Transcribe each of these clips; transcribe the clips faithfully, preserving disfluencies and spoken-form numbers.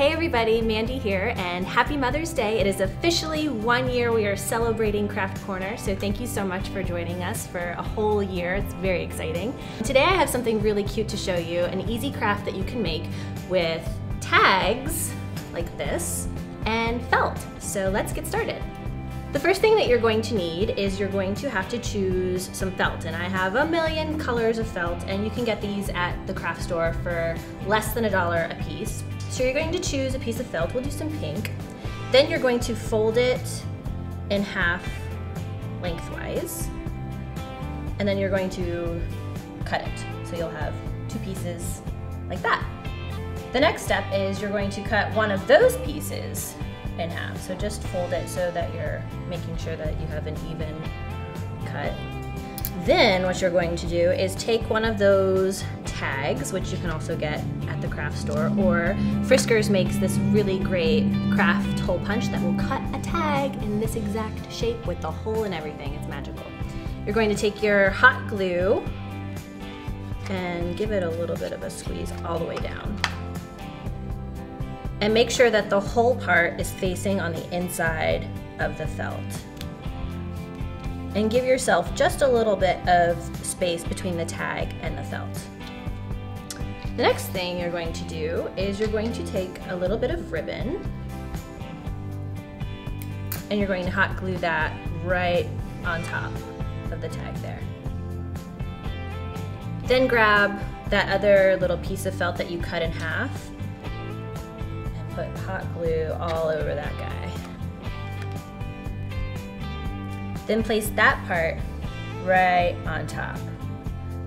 Hey everybody, Mandy here, and happy Mother's Day. It is officially one year we are celebrating Craft Corner, so thank you so much for joining us for a whole year. It's very exciting. Today I have something really cute to show you, an easy craft that you can make with tags like this and felt. So let's get started. The first thing that you're going to need is you're going to have to choose some felt, and I have a million colors of felt, and you can get these at the craft store for less than a dollar a piece. So you're going to choose a piece of felt. We'll do some pink. Then you're going to fold it in half lengthwise, and then you're going to cut it. So you'll have two pieces like that. The next step is you're going to cut one of those pieces in half. So just fold it so that you're making sure that you have an even cut. Then what you're going to do is take one of those tags, which you can also get at the craft store, or Fiskars makes this really great craft hole punch that will cut a tag in this exact shape with the hole and everything. It's magical. You're going to take your hot glue and give it a little bit of a squeeze all the way down. And make sure that the whole part is facing on the inside of the felt. And give yourself just a little bit of space between the tag and the felt. The next thing you're going to do is you're going to take a little bit of ribbon and you're going to hot glue that right on top of the tag there. Then grab that other little piece of felt that you cut in half. Put hot glue all over that guy. Then place that part right on top.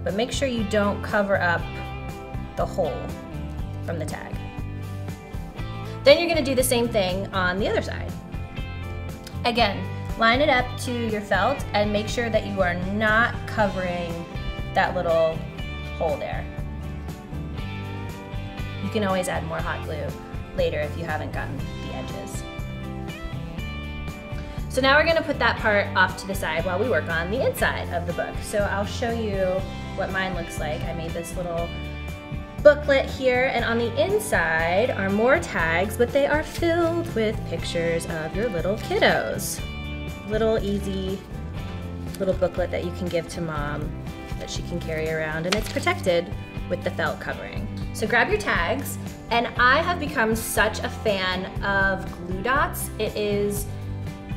But make sure you don't cover up the hole from the tag. Then you're going to do the same thing on the other side. Again, line it up to your felt and make sure that you are not covering that little hole there. You can always add more hot glue later if you haven't gotten the edges. So now we're going to put that part off to the side while we work on the inside of the book. So I'll show you what mine looks like. I made this little booklet here, and on the inside are more tags, but they are filled with pictures of your little kiddos. Little easy little booklet that you can give to mom that she can carry around, and it's protected with the felt covering. So grab your tags, and I have become such a fan of glue dots. It is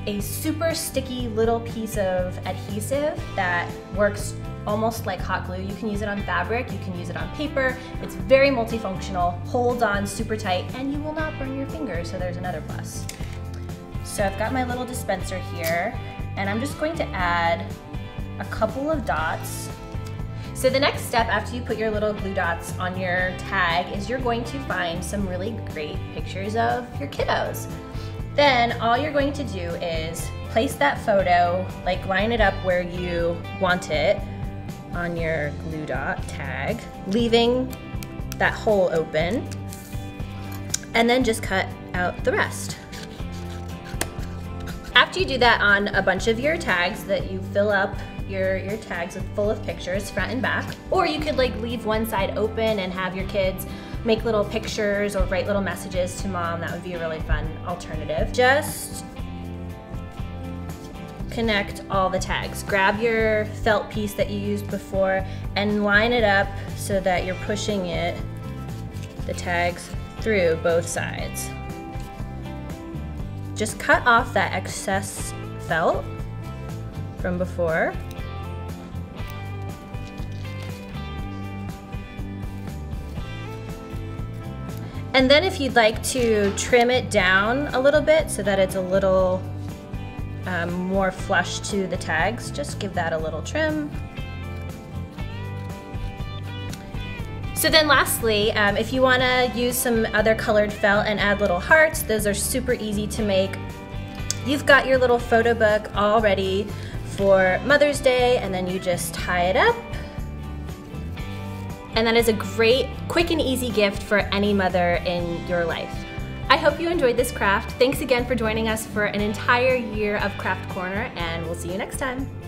a super sticky little piece of adhesive that works almost like hot glue. You can use it on fabric, you can use it on paper. It's very multifunctional, holds on super tight, and you will not burn your fingers, so there's another plus. So I've got my little dispenser here, and I'm just going to add a couple of dots. So the next step after you put your little glue dots on your tag is you're going to find some really great pictures of your kiddos. Then all you're going to do is place that photo, like line it up where you want it on your glue dot tag, leaving that hole open, and then just cut out the rest. After you do that on a bunch of your tags, that you fill up Your, your tags with full of pictures front and back, or you could like leave one side open and have your kids make little pictures or write little messages to mom. That would be a really fun alternative. Just connect all the tags. Grab your felt piece that you used before and line it up so that you're pushing it, the tags, through both sides. Just cut off that excess felt from before. And then if you'd like to trim it down a little bit so that it's a little um, more flush to the tags, just give that a little trim. So then lastly, um, if you want to use some other colored felt and add little hearts, those are super easy to make. You've got your little photo book all ready for Mother's Day, and then you just tie it up. And that is a great, quick and easy gift for any mother in your life. I hope you enjoyed this craft. Thanks again for joining us for an entire year of Craft Corner, and we'll see you next time.